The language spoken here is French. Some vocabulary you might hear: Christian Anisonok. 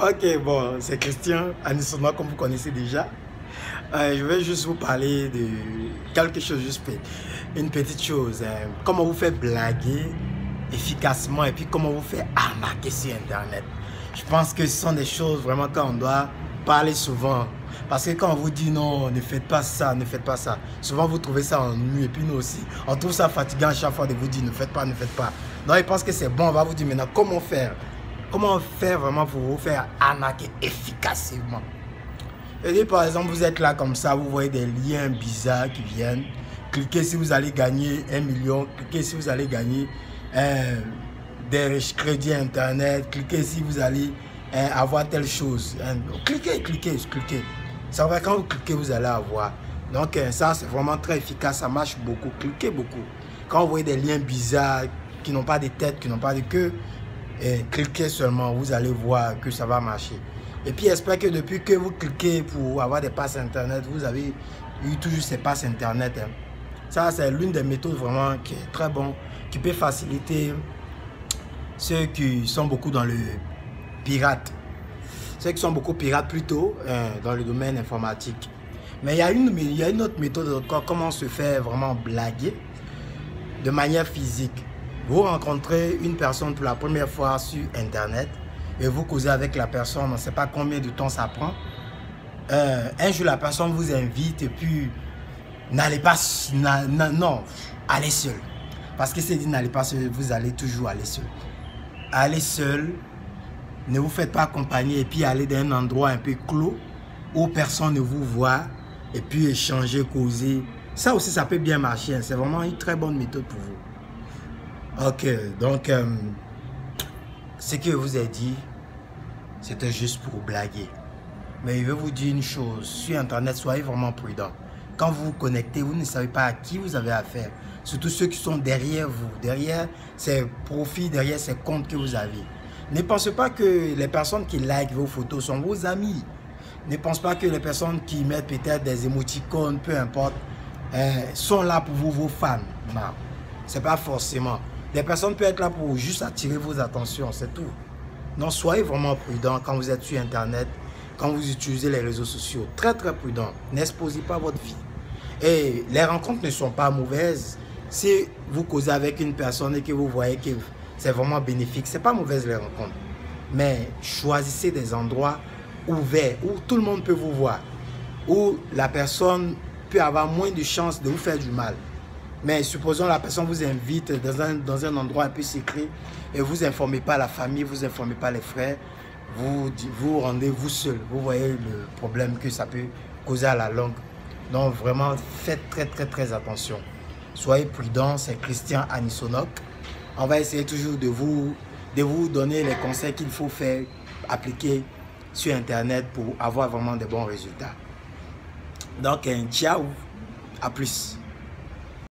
Ok, bon, c'est Christian Anisonok, comme vous connaissez déjà. Je vais juste vous parler de quelque chose, juste une petite chose. Comment vous faire blaguer efficacement et puis comment vous faire arnaquer sur Internet. Je pense que ce sont des choses vraiment qu'on doit parler souvent. Parce que quand on vous dit non, ne faites pas ça, ne faites pas ça, souvent vous trouvez ça ennuyeux et puis nous aussi, on trouve ça fatigant chaque fois de vous dire ne faites pas, ne faites pas. Donc je pense que c'est bon, on va vous dire maintenant comment faire. Comment faire vraiment pour vous faire arnaquer efficacement. Et puis, par exemple, vous êtes là comme ça, vous voyez des liens bizarres qui viennent. Cliquez si vous allez gagner 1 million, cliquez si vous allez gagner des crédits internet, cliquez si vous allez avoir telle chose. Cliquez, cliquez, cliquez. C'est vrai, quand vous cliquez, vous allez avoir. Donc ça, c'est vraiment très efficace, ça marche beaucoup. Cliquez beaucoup. Quand vous voyez des liens bizarres qui n'ont pas de tête, qui n'ont pas de queue, et cliquez seulement, vous allez voir que ça va marcher. Et puis j'espère que depuis que vous cliquez pour avoir des passes internet, vous avez eu toujours ces passes internet. Ça, c'est l'une des méthodes vraiment qui est très bonne, qui peut faciliter ceux qui sont beaucoup dans le pirate. Ceux qui sont beaucoup pirates plutôt dans le domaine informatique. Mais il y a une autre méthode encore, comment se faire vraiment blaguer de manière physique. Vous rencontrez une personne pour la première fois sur Internet et vous causez avec la personne, on ne sait pas combien de temps ça prend. Un jour, la personne vous invite et puis n'allez pas, non, allez seul. Parce que c'est dit n'allez pas seul, vous allez toujours aller seul. Allez seul, ne vous faites pas accompagner et puis allez dans un endroit un peu clos où personne ne vous voit et puis échanger, causer. Ça aussi, ça peut bien marcher, hein. C'est vraiment une très bonne méthode pour vous. Ok, donc ce que je vous ai dit, c'était juste pour blaguer. Mais je vais vous dire une chose, sur Internet, soyez vraiment prudent. Quand vous vous connectez, vous ne savez pas à qui vous avez affaire. Surtout ceux qui sont derrière vous, derrière ces profils, derrière ces comptes que vous avez. Ne pensez pas que les personnes qui likent vos photos sont vos amis. Ne pensez pas que les personnes qui mettent peut-être des émoticônes, peu importe, sont là pour vous, vos fans. Non, c'est pas forcément. Des personnes peuvent être là pour juste attirer vos attentions, c'est tout. Donc, soyez vraiment prudent quand vous êtes sur Internet, quand vous utilisez les réseaux sociaux. Très, très prudent. N'exposez pas votre vie. Et les rencontres ne sont pas mauvaises. Si vous causez avec une personne et que vous voyez que c'est vraiment bénéfique, ce n'est pas mauvaise les rencontres. Mais choisissez des endroits ouverts, où tout le monde peut vous voir, où la personne peut avoir moins de chances de vous faire du mal. Mais supposons la personne vous invite dans un endroit un peu secret et vous informez pas la famille, vous informez pas les frères, vous rendez-vous seul. Vous voyez le problème que ça peut causer à la longue. Donc vraiment, faites très très très attention. Soyez prudents, c'est Christian Anisonok. On va essayer toujours de vous donner les conseils qu'il faut faire, appliquer sur Internet pour avoir vraiment de bons résultats. Donc, ciao, à plus.